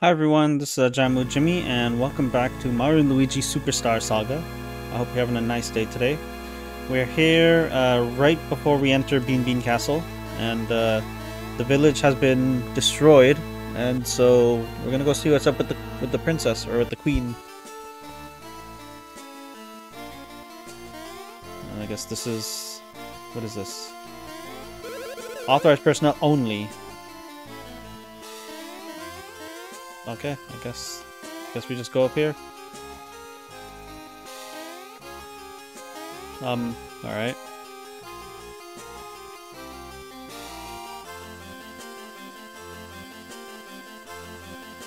Hi everyone, this is Jammu Jimmy and welcome back to Mario & Luigi Superstar Saga. I hope you're having a nice day today. We're here right before we enter Bean Bean Castle, and the village has been destroyed, and so we're gonna go see what's up with the princess, or with the queen. And I guess this is... what is this? Authorized personnel only. Okay, I guess we just go up here. Alright.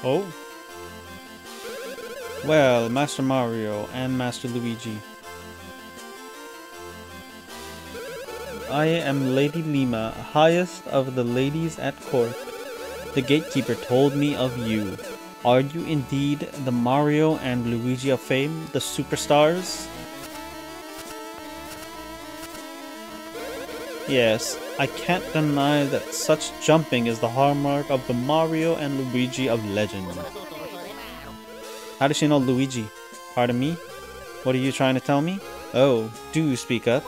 Oh. Well, Master Mario and Master Luigi. I am Lady Lima, highest of the ladies at court. The gatekeeper told me of you. Are you indeed the Mario and Luigi of fame, the superstars? Yes, I can't deny that such jumping is the hallmark of the Mario and Luigi of legend. How does she know Luigi? Pardon me? What are you trying to tell me? Oh, do speak up.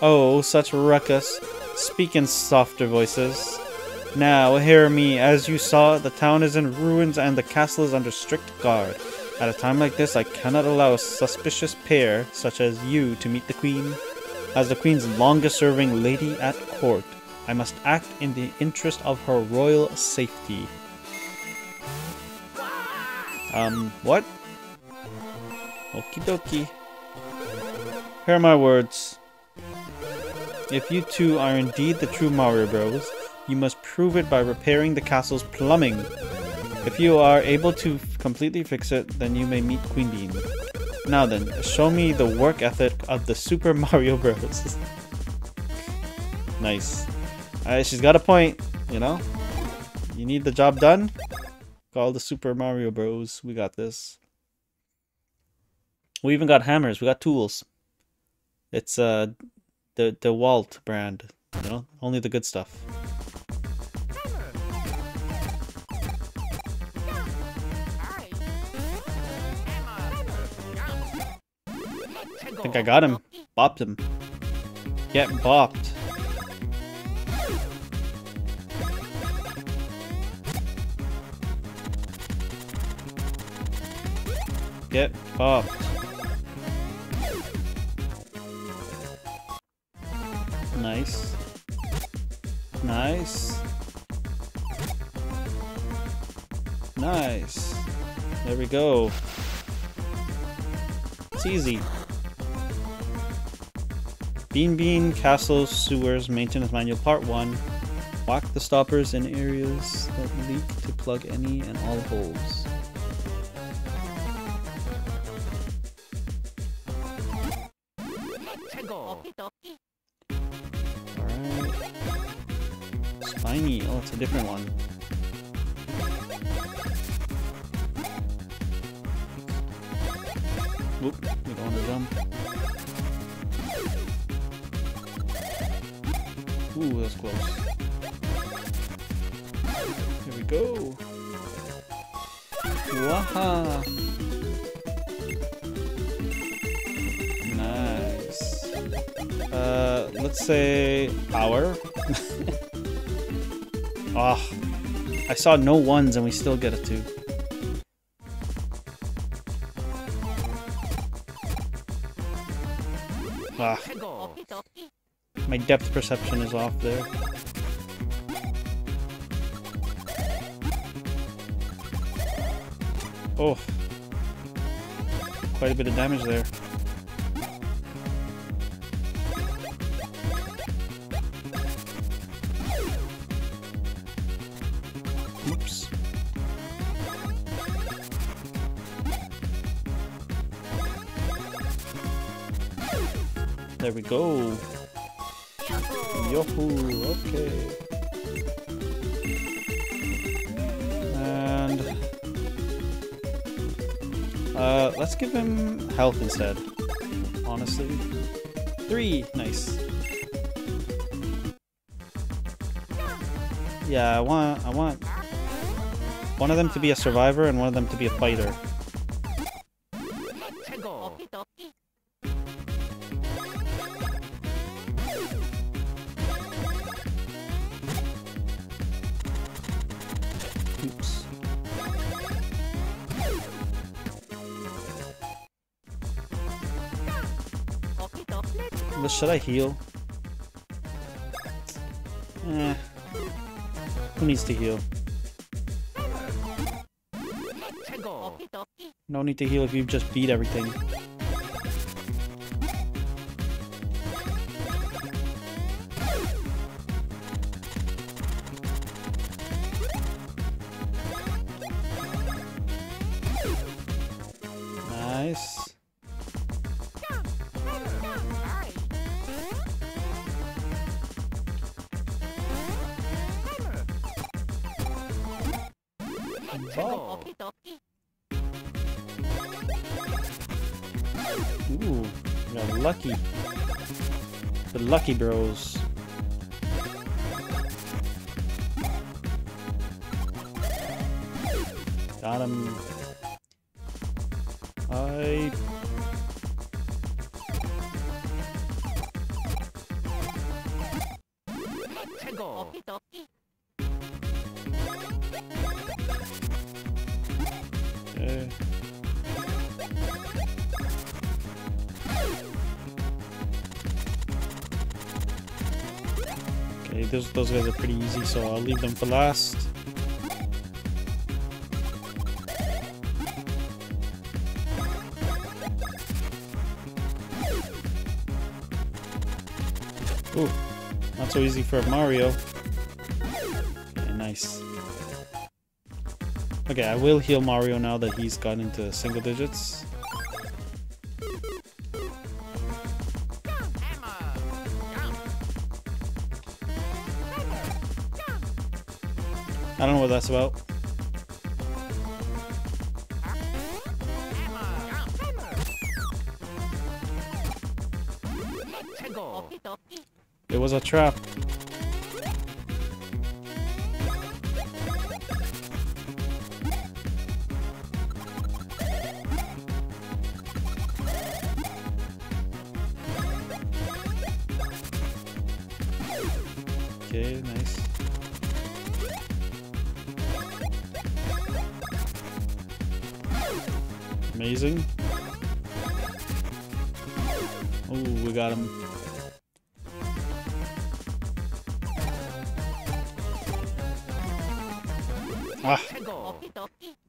Oh, such ruckus. Speak in softer voices. Now, hear me. As you saw, the town is in ruins and the castle is under strict guard. At a time like this, I cannot allow a suspicious pair such as you to meet the Queen. As the Queen's longest-serving lady at court, I must act in the interest of her royal safety. What? Okie dokie. Hear my words. If you two are indeed the true Mario Bros, you must prove it by repairing the castle's plumbing. If you are able to completely fix it, then you may meet Queen Bean. Now then, show me the work ethic of the Super Mario Bros. Nice. Alright, she's got a point, you know? You need the job done? Call the Super Mario Bros. We got this. We even got hammers. We got tools. It's, The Walt brand, you know? Only the good stuff. I think I got him. Bopped him. Get bopped. Get bopped. Nice. Nice. Nice. There we go. It's easy. Bean Bean Castle Sewers Maintenance Manual Part 1. Lock the stoppers in areas that leak to plug any and all holes. Tiny. Oh, it's a different one. Oop, we don't want to jump. Ooh, that's close. Here we go. Waha! Nice. Let's say power. Ah, oh, I saw no ones and we still get a 2. Ah, my depth perception is off there. Oh, quite a bit of damage there. There we go. Yahoo! Okay. And let's give him health instead. Honestly, 3. Nice. Yeah, I want one of them to be a survivor and one of them to be a fighter. Should I heal? Eh. Who needs to heal? No need to heal if you just beat everything. Lucky Bros. Got him. Those guys are pretty easy, so I'll leave them for last. Ooh, not so easy for Mario. Okay, nice. Okay, I will heal Mario now that he's gotten into single digits. I don't know what that's about. It was a trap. Okay, nice. Amazing. Oh, we got him. Ah!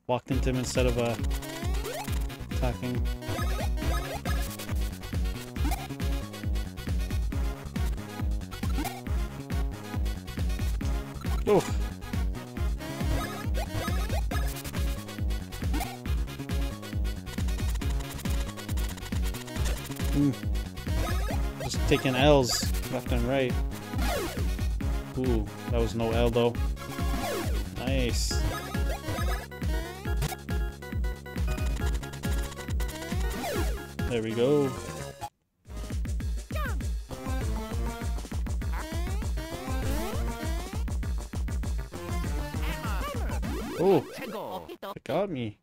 Walked into him instead of attacking. Oh! Just taking L's left and right. Ooh, that was no L though. Nice. There we go. Oh, it got me.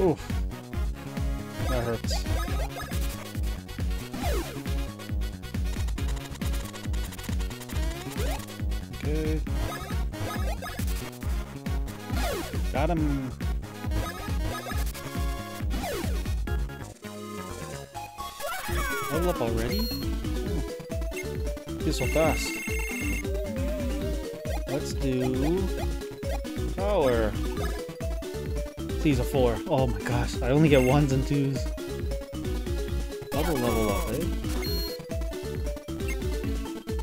Oof. That hurts. Okay. Got him. Level up already? He's so fast. Let's do power. These are 4. Oh my gosh, I only get 1s and 2s. Double level up,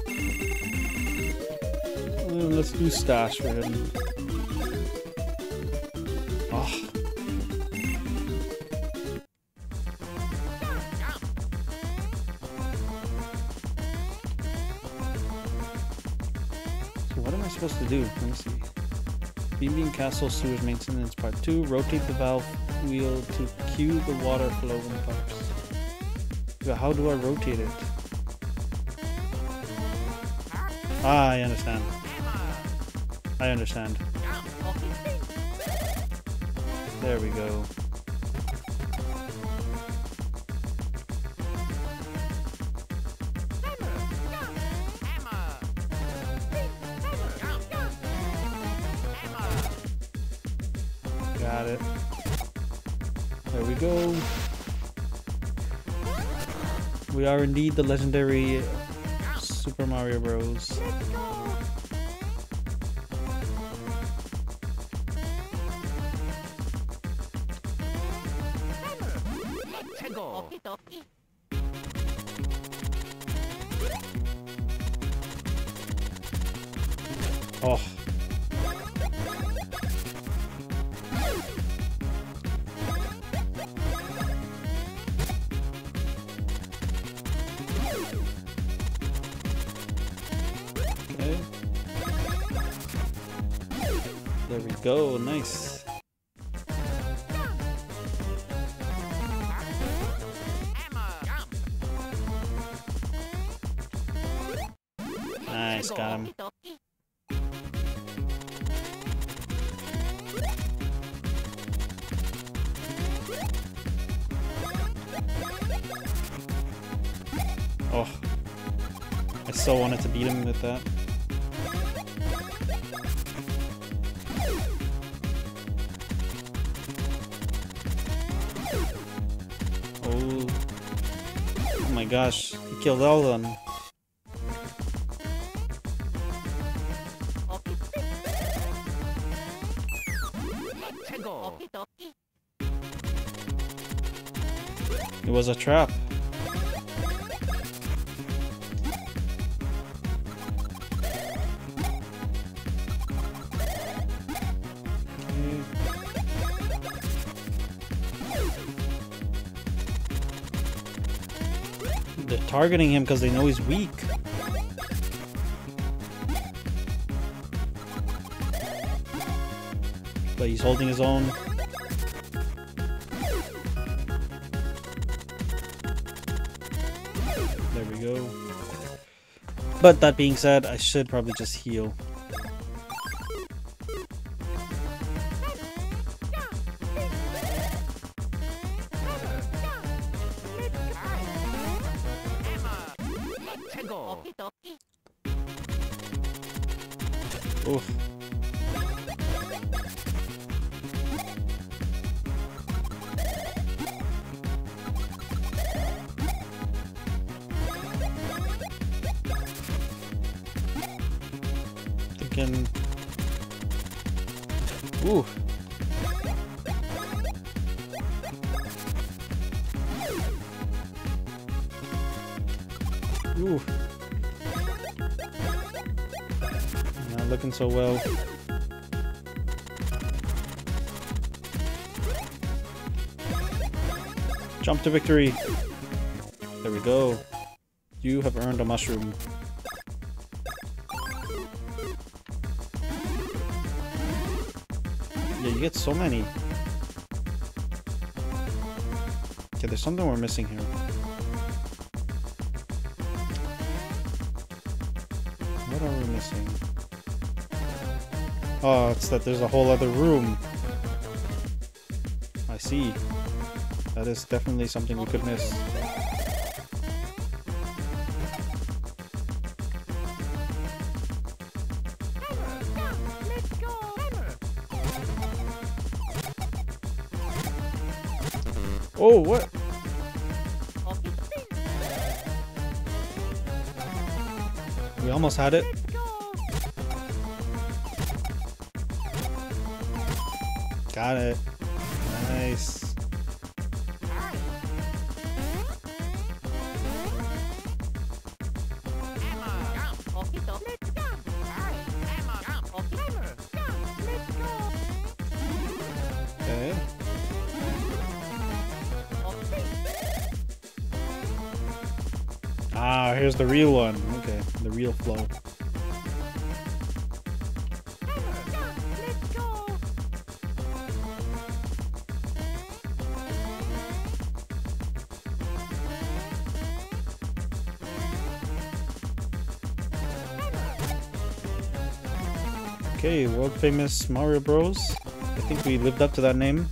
eh? Let's do stash for him. Oh. So what am I supposed to do? Let me see. Bean Bean Castle Sewage Maintenance Part 2. Rotate the valve wheel to cue the water flow in the pipes. But how do I rotate it? Ah, I understand. I understand. There we go. Got it. There we go. We are indeed the legendary Super Mario Bros. Oh. There we go, nice. Nice, got him. Oh, I so wanted to beat him with that. Oh my gosh, he killed all of them. It was a trap. They're targeting him because they know he's weak. But he's holding his own. There we go. But that being said, I should probably just heal. Oof. Thinking. Ooh. Ooh. Not looking so well. Jump to victory. There we go. You have earned a mushroom. Yeah, you get so many. Okay, there's something we're missing here. What are we missing? Oh, it's that there's a whole other room. I see. That is definitely something we could miss. Oh, what? We almost had it. Got it. Nice. Okay. Ah, here's the real one. Okay, the real flow. Let's go. Okay, world famous Mario Bros. I think we lived up to that name.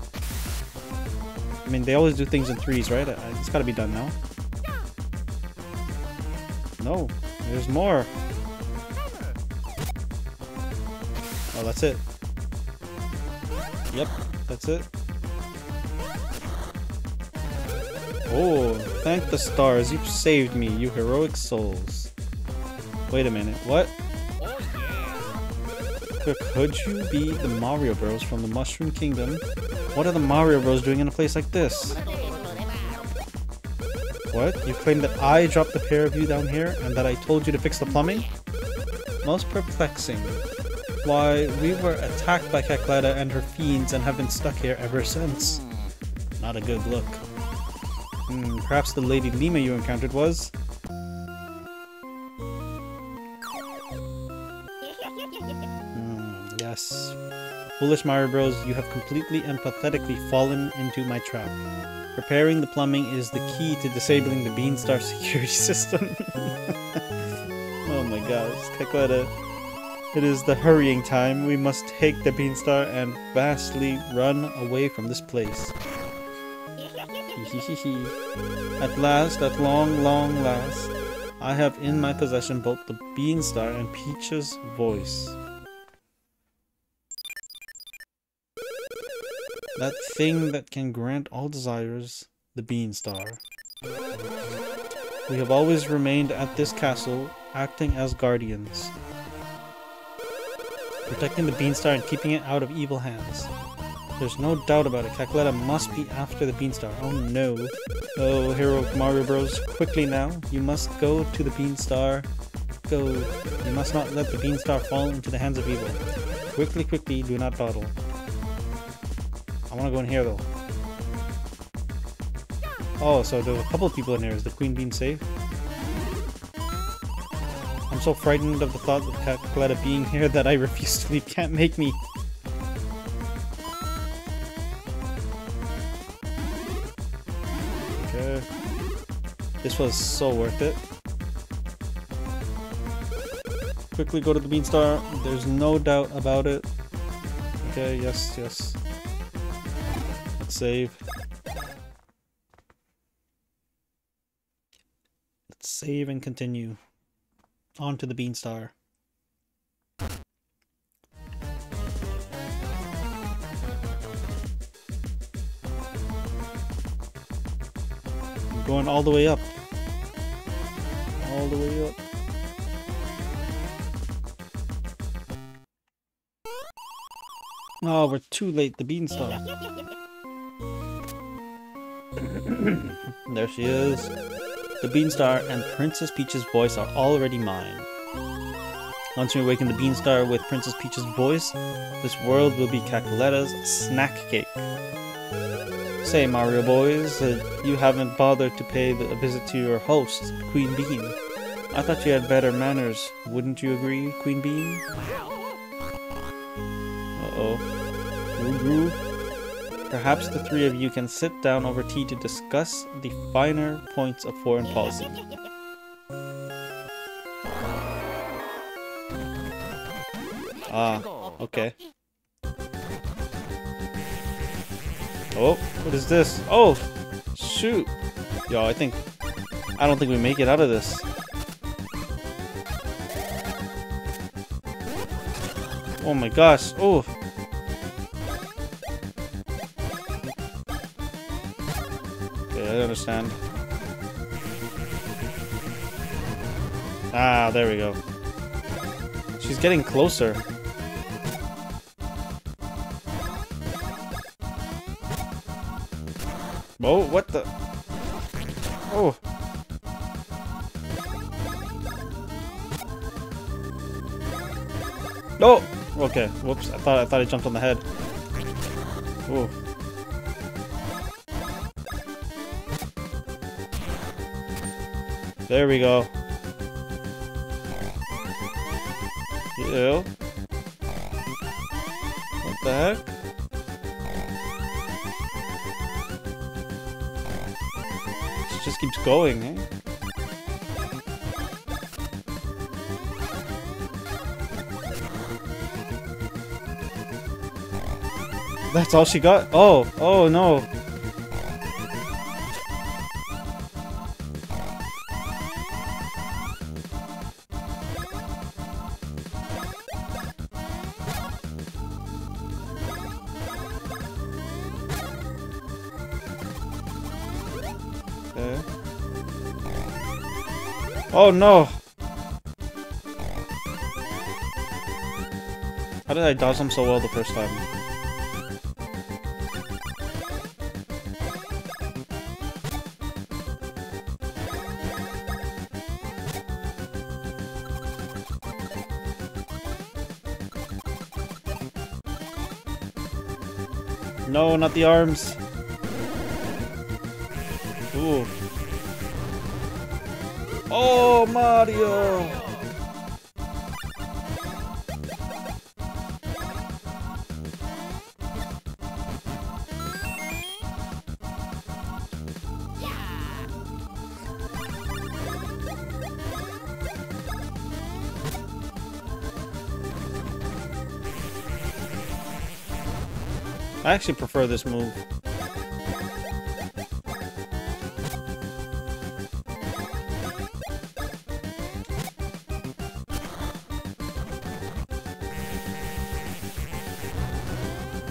I mean, they always do things in threes, right? It's gotta be done now. No, there's more. Oh, that's it. Yep, that's it. Oh, thank the stars, you've saved me, you heroic souls. Wait a minute, what? Could you be the Mario Bros from the Mushroom Kingdom? What are the Mario Bros doing in a place like this? What? You claim that I dropped the pair of you down here and that I told you to fix the plumbing? Most perplexing. Why, we were attacked by Cackletta and her fiends and have been stuck here ever since. Not a good look. Perhaps the Lady Lima you encountered was? Yes. Foolish Mario Bros, you have completely and pathetically fallen into my trap. Repairing the plumbing is the key to disabling the Beanstar security system. Oh my gosh, Cackletta. It is the hurrying time. We must take the Beanstar and vastly run away from this place. At last, at long, long last, I have in my possession both the Beanstar and Peach's voice. That thing that can grant all desires, the Beanstar. We have always remained at this castle, acting as guardians. Protecting the Beanstar and keeping it out of evil hands. There's no doubt about it, Cackletta must be after the Beanstar. Oh no. Oh, heroic Mario Bros, quickly now. You must go to the Beanstar. Go. You must not let the Beanstar fall into the hands of evil. Quickly, quickly, do not dawdle. I want to go in here though. Oh, so there were a couple of people in here. Is the Queen Bean safe? I'm so frightened of the thought of Cackletta being here that I refuse to leave. Can't make me. Okay. This was so worth it. Quickly go to the Beanstar. There's no doubt about it. Okay, yes, yes. Let's save. Let's save and continue. On to the Beanstar. I'm going all the way up. All the way up. Oh, we're too late, the Beanstar. There she is. The Beanstar and Princess Peach's voice are already mine. Once we awaken the Beanstar with Princess Peach's voice, this world will be Cackletta's snack cake. Say, Mario boys, you haven't bothered to pay a visit to your host, Queen Bean. I thought you had better manners, wouldn't you agree, Queen Bean? Uh-oh. Woo-woo. Perhaps the three of you can sit down over tea to discuss the finer points of foreign policy. Ah, okay. Oh, what is this? Oh, shoot. Yo, I don't think we make it out of this. Oh my gosh. Oh. I understand. Ah, there we go. She's getting closer. Oh, what the? Oh. No. Oh. Okay. Whoops. I thought I jumped on the head. Oh. There we go. Ew. What the heck? It just keeps going, eh? That's all she got? Oh, oh no. Oh no! How did I dodge them so well the first time? No, not the arms! Ooh. Oh, Mario! Yeah. I actually prefer this move.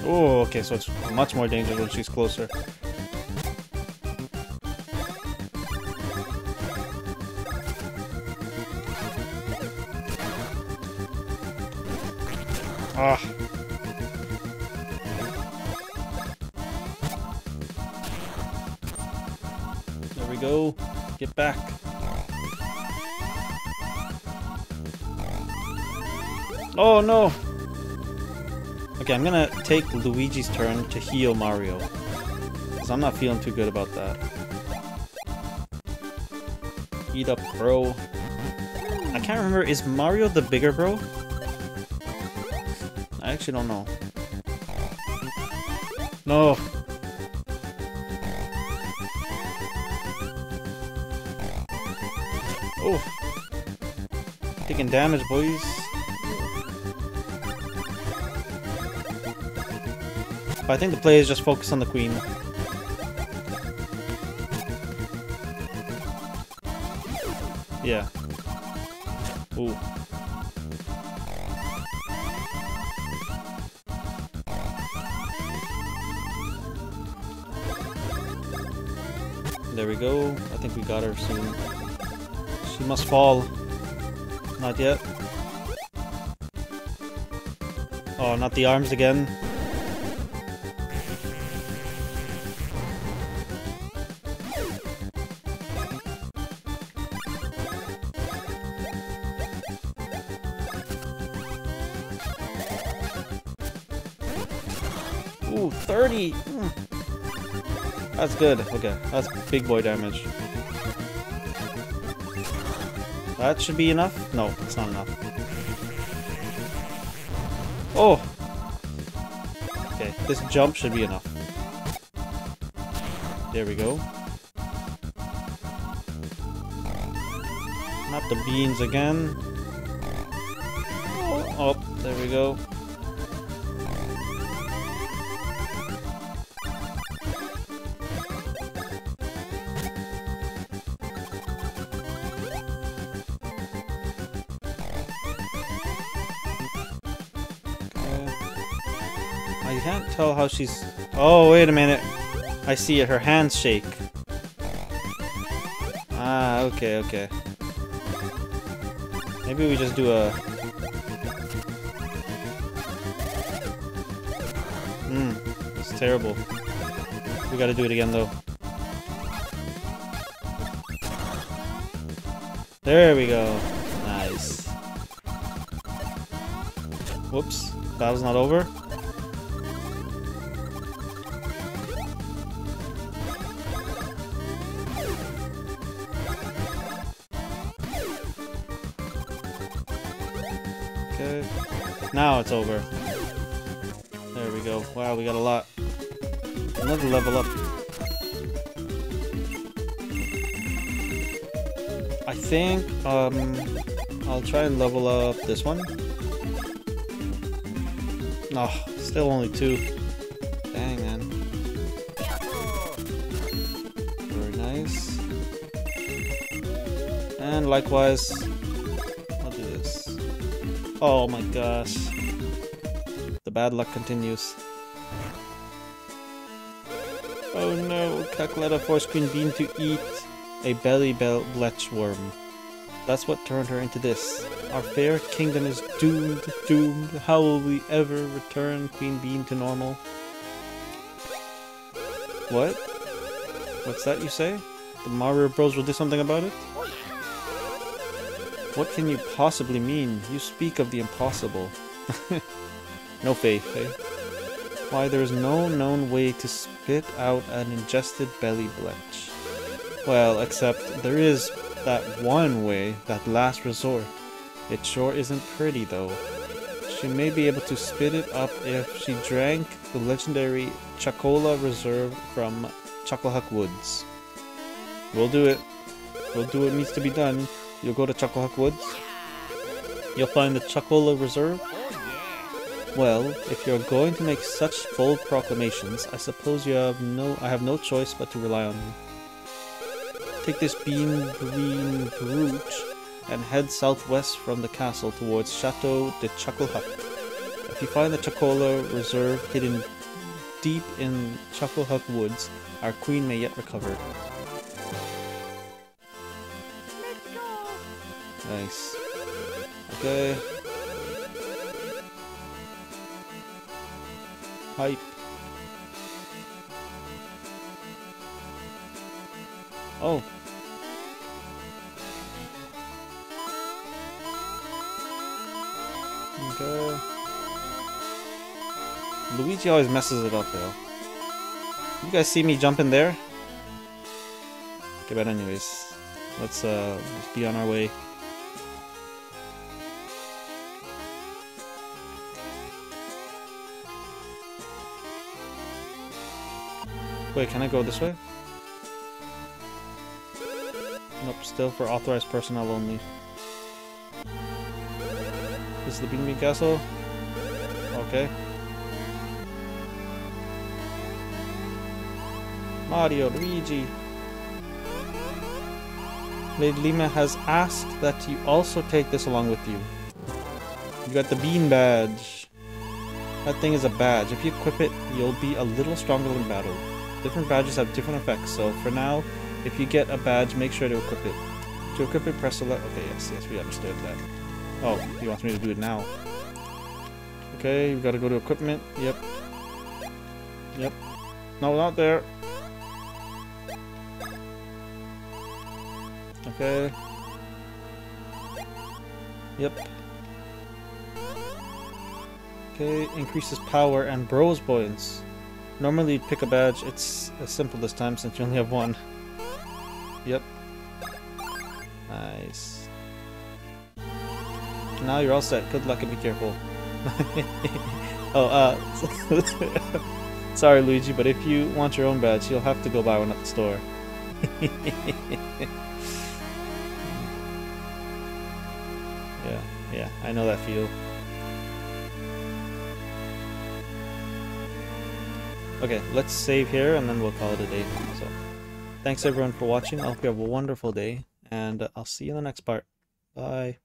Oh, okay, so it's much more dangerous when she's closer. Ah. There we go. Get back. Oh, no. Okay, I'm gonna take Luigi's turn to heal Mario, because I'm not feeling too good about that. Eat up, bro. I can't remember, is Mario the bigger bro? I actually don't know. No! Oh! Taking damage, boys. But I think the play is just focus on the queen. Yeah. Ooh. There we go. I think we got her soon. She must fall. Not yet. Oh, not the arms again. Ooh, 30! That's good. Okay, that's big boy damage. That should be enough? No, it's not enough. Oh! Okay, this jump should be enough. There we go. Not the beans again. Oh, there we go. I can't tell how she's... Oh, wait a minute. I see it. Her hands shake. Ah, okay, okay. Maybe we just do a... It's terrible. We gotta do it again, though. There we go. Nice. Whoops. That was not over. Now it's over. There we go. Wow, we got a lot. Another level up. I think I'll try and level up this one. No, still only two. And likewise, I'll do this. Oh my gosh. The bad luck continues. Oh no, Cackletta forced Queen Bean to eat a belly bletch worm. That's what turned her into this. Our fair kingdom is doomed, doomed. How will we ever return Queen Bean to normal? What? What's that you say? The Mario Bros will do something about it? What can you possibly mean? You speak of the impossible. No faith, eh? Why, there is no known way to spit out an ingested belly bletch. Well, except there is that one way, that last resort. It sure isn't pretty, though. She may be able to spit it up if she drank the legendary Chocola Reserve from Chucklehuck Woods. We'll do it. We'll do what needs to be done. You'll go to Chucklehuck Woods. You'll find the Chocola Reserve. Well, if you're going to make such bold proclamations, I suppose I have no choice but to rely on you. Take this Bean Bean route and head southwest from the castle towards Chateau de Chucklehuck. If you find the Chocola Reserve hidden deep in Chucklehuck Woods, our queen may yet recover. Let's go. Nice. Okay. Hype. Oh. Okay. Luigi always messes it up, though. You guys see me jumping there? Okay, but anyways, let's just be on our way. Wait, can I go this way? Nope, still for authorized personnel only. This is the Bean Bean Castle. Okay. Mario, Luigi. Lady Lima has asked that you also take this along with you. You got the Bean Badge. That thing is a badge. If you equip it, you'll be a little stronger in battle. Different badges have different effects, so for now, if you get a badge, make sure to equip it. To equip it, press select. Okay, yes, we understood that. Oh, he wants me to do it now. Okay, we've got to go to equipment. Yep. Yep. No, not there. Okay. Yep. Okay, increases power and Bros buoyance. Normally you'd pick a badge, it's as simple this time since you only have one. Yep. Nice. Now you're all set. Good luck and be careful. Sorry Luigi, but if you want your own badge, you'll have to go buy one at the store. Yeah, I know that feel. Okay, let's save here and then we'll call it a day. So, thanks everyone for watching. I hope you have a wonderful day, and I'll see you in the next part. Bye.